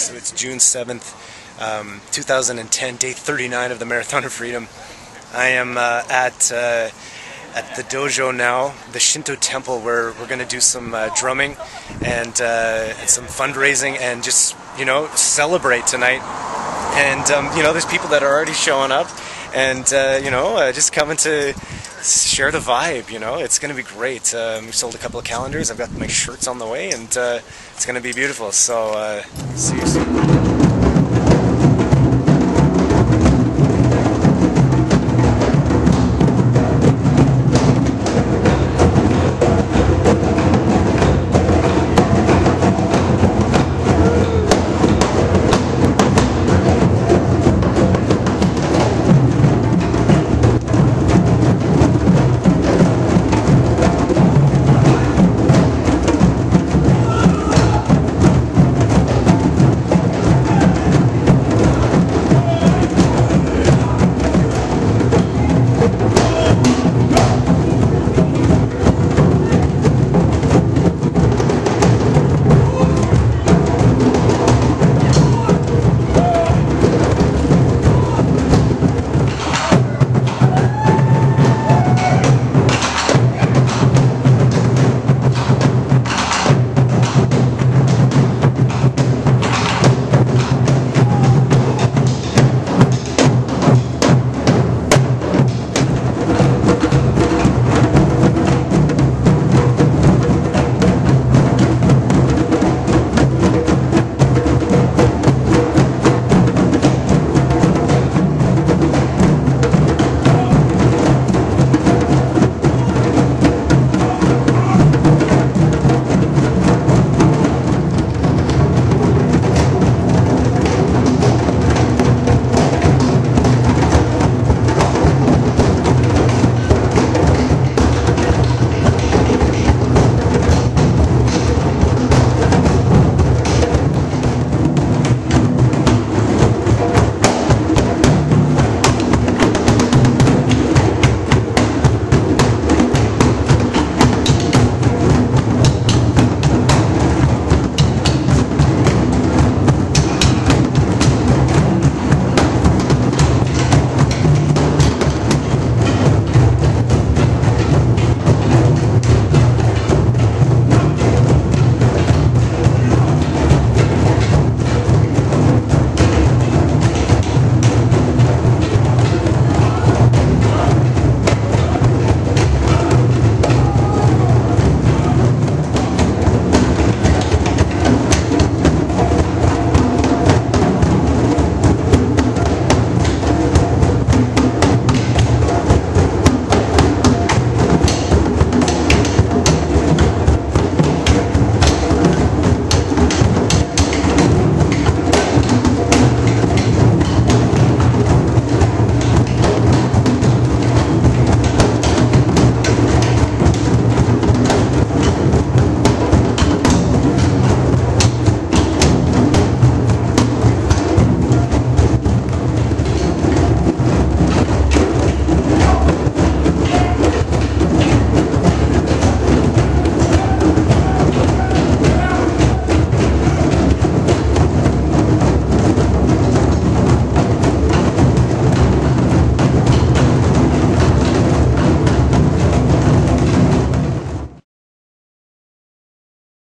So it's June 7th, 2010, day 39 of the Marathon of Freedom. I am at the dojo now, the Shinto temple, where we're going to do some drumming and some fundraising and just, you know, celebrate tonight. And, you know, there's people that are already showing up and, you know, just coming to share the vibe, you know. It's going to be great. We've sold a couple of calendars. I've got my shirts on the way, and it's going to be beautiful. So, see you soon.